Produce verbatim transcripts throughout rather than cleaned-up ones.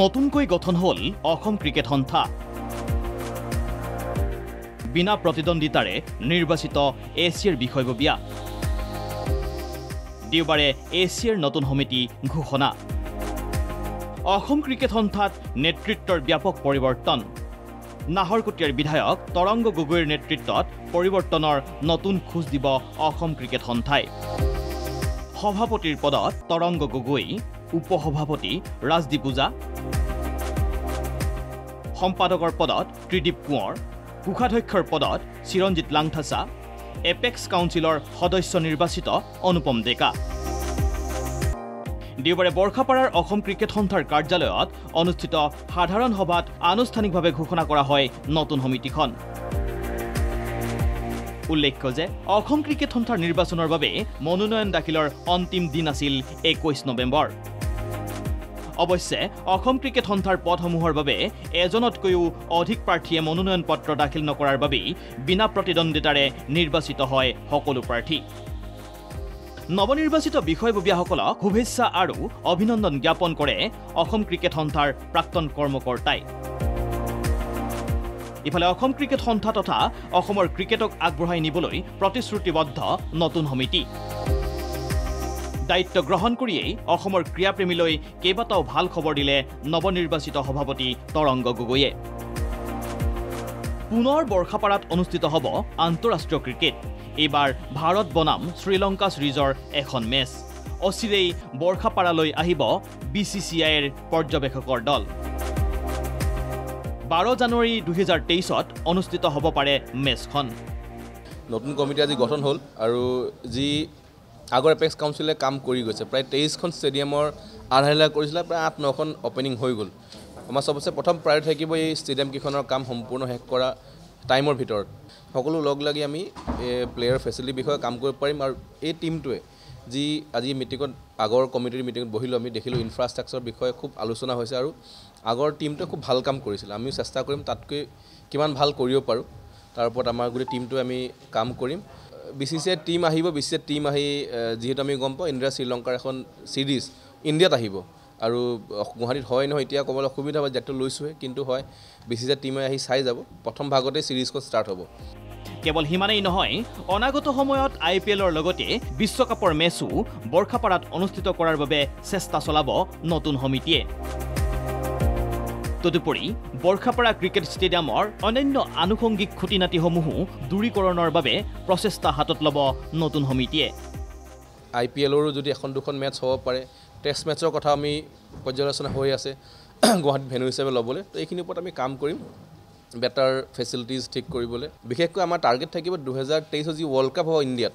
নতুনকৈ গঠন হল অসম ক্ৰিকেট সন্থা বিনা প্ৰতিদ্বন্দ্বিতাৰে নিৰ্বাচিত এছিয়াৰ বিষয়ববীয়া দেওবাৰে এছিয়াৰ নতুন সমিতি ঘোষণা অসম ক্ৰিকেট সন্থাত নেতৃত্বৰ ব্যাপক পৰিৱৰ্তন নাহৰকটীয়াৰ বিধায়ক তৰংগ গগৈৰ নেতৃত্বত পৰিৱৰ্তনৰ নতুন খোজ দিব অসম ক্ৰিকেট সন্থাই সভাপতিৰ পদত তৰংগ গগৈ উপসভাপতি ৰাজদীপ বুজা সম্পাদকৰ পদত ত্ৰিদীপ কুঁৱৰ কোষাধ্যক্ষৰ পদত চিৰঞ্জিত লাংঠাচা এপেক্স কাউন্সিলৰ সদস্য নিৰ্বাচিত অনুপম ডেকা দেওবাৰে বৰ্ষাপাৰাৰ অসম ক্ৰিকেট সন্থাৰ কাৰ্যালয়ত অনুষ্ঠিত সাধাৰণ সভাত আনুষ্ঠানিকভাৱে ঘোষণা কৰা হয় নতুন সমিতিখন উল্লেখ্য যে অসম ক্ৰিকেট সন্থাৰ নিৰ্বাচনৰ বাবে মনোনয়ন দাখিলৰ অন্তিম দিন আছিল একৈশ নৱেম্বৰ অৱশ্যে অসম ক্ৰিকেট সন্থাৰ পদসমূহৰ বাবে এজনতকৈও অধিক প্ৰাৰ্থীয়ে মনোনয়ন পত্ৰ দাখিল নকৰাৰ বাবে বিনা প্ৰতিদ্বন্দ্বিতাৰে নিৰ্বাচিত হয় সকলো প্ৰাৰ্থী নৱনিৰ্বাচিত বিষয়ববীয়াসকলক শুভেচ্ছা আৰু অভিনন্দন জ্ঞাপন কৰে অসম ক্ৰিকেট সন্থাৰ প্ৰাক্তন কৰ্মকৰ্তাই ইফালে অসম ক্ৰিকেট সন্থা তথা অসমৰ ক্ৰিকেটক আগবঢ়াই নিবলৈ প্ৰতিশ্ৰুতিবদ্ধ নতুন সমিতি দায়িত্ব গ্ৰহণ কৰিয়েই অসমৰ ক্ৰীড়াপ্ৰেমীলৈ কেইবাটাও ভাল খবৰ দিলে নৱনিৰ্বাচিত সভাপতি তৰংগ গগৈয়ে পুনৰ বৰ্ষাপাৰাত অনুষ্ঠিত হ'ব আন্তঃৰাষ্ট্ৰীয় ক্ৰিকেট এইবাৰ ভাৰত বনাম শ্ৰীলংকা সিৰিজৰ এখন মেচ অচিৰেই বৰ্ষাপাৰালৈ আহিব বি চি চি আইৰ পৰ্যবেক্ষকৰ দল বারো জানুয়ারি দুহাজার তেইশত অনুষ্ঠিত হব পারে মেচখন নতুন কমিটি আজি গঠন হল আর যি আগর এপেক্স কাউন্সিলে কাম কৰি গৈছে প্ৰায় তেইশখন স্টেডিয়ামৰ আধাৰলা কৰিছিল প্ৰায় আট নখন অপেনিং হৈ গ'ল আমাৰ সবচে প্ৰথম প্ৰায় থাকিব এই স্টেডিয়াম কিখনৰ কাম সম্পূৰ্ণ শেষ কৰা টাইমৰ ভিতৰত সকলো লগ লাগি আমি প্লেয়াৰ ফেসিলিটি বিষয়ে কাম কৰিব পাৰিম আৰু এই টিমটোৱে যি আজি মিটিঙত আগৰ কমিটিৰ মিটিঙত বহিলো আমি দেখিলো ইনফ্ৰাষ্ট্ৰাকচাৰ বিষয়ে খুব আলোচনা হৈছে আৰু আগৰ টিমটো খুব ভাল কাম কৰিছিল আমি চেষ্টা কৰিম তাতকৈ কিমান ভাল কৰিব পাৰো তাৰ ওপৰত আমাৰ গুৰি টিমটো আমি কাম কৰিম বিসিসিআই টিম আহিব বিসিসিআই টিম আহি যেহেতু আমি গম পাওঁ ইণ্ডিয়া শ্ৰীলংকাৰ এখন সিৰিজ ইণ্ডিয়াত আহিব আৰু গুৱাহাটীত হয় নহয় এতিয়া ক'বলৈ অসুবিধা হয় যাতে লৈছোহে কিন্তু হয় বিসিসিআই টিমে আহি চাই যাব প্ৰথম ভাগতে সিৰিজখন ষ্টাৰ্ট হ'ব কেবল হিমানেই নহয় অনাগত সময়ত আই পি এলৰ লগতে বিশ্বকাপৰ মেচো বৰ্ষাপাৰাত অনুষ্ঠিত কৰাৰ বাবে চেষ্টা চলাব নতুন সমিতিয়ে তদুপৰি বৰ্ষাপাৰা ক্ৰিকেট ষ্টেডিয়ামৰ অন্যান্য আনুষংগিক খুঁটিনাটিসমূহো দূৰীকৰণৰ বাবে প্ৰচেষ্টা হাতত ল'ব নতুন সমিতিয়ে আই পি এলৰো যদি এখন দুখন মেচ হ'ব পাৰে টেষ্ট মেচৰ কথা আমি পৰ্যালোচনা হৈ আছে গুৱাহাটী ভেনু হিচাপে ল'বলৈ তো এইখিনিৰ ওপৰত আমি কাম কৰিম বেটাৰ ফেচিলিটিজ ঠিক কৰিবলৈ বিশেষকৈ আমাৰ টাৰ্গেট থাকিব দুহেজাৰ তেইছত যি ৱৰ্ল্ড কাপ হ'ব ইণ্ডিয়াত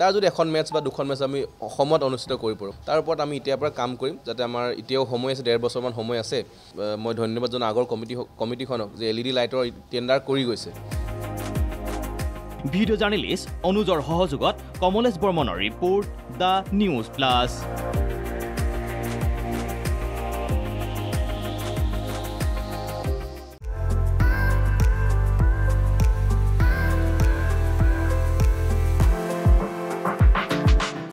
তাৰ যদি এখন মেচ বা দুখন মেচ আমি অসমত অনুষ্ঠিত কৰি পৰোঁ তাৰ ওপৰত আমি এতিয়াৰ পৰা কাম কৰিম যাতে আমাৰ এতিয়াও সময় আছে ডেৰ বছৰমান সময় আছে মই ধন্যবাদ জনাওঁ আগৰ কমিটি কমিটিখনক যে এল ই ডি লাইটৰ টেণ্ডাৰ কৰি গৈছে ভিডিঅ' জাৰ্নেলিষ্ট অনুজৰ সহযোগত কমলেশ বৰ্মনৰ ৰিপৰ্ট দ্য নিউজ প্লাছ।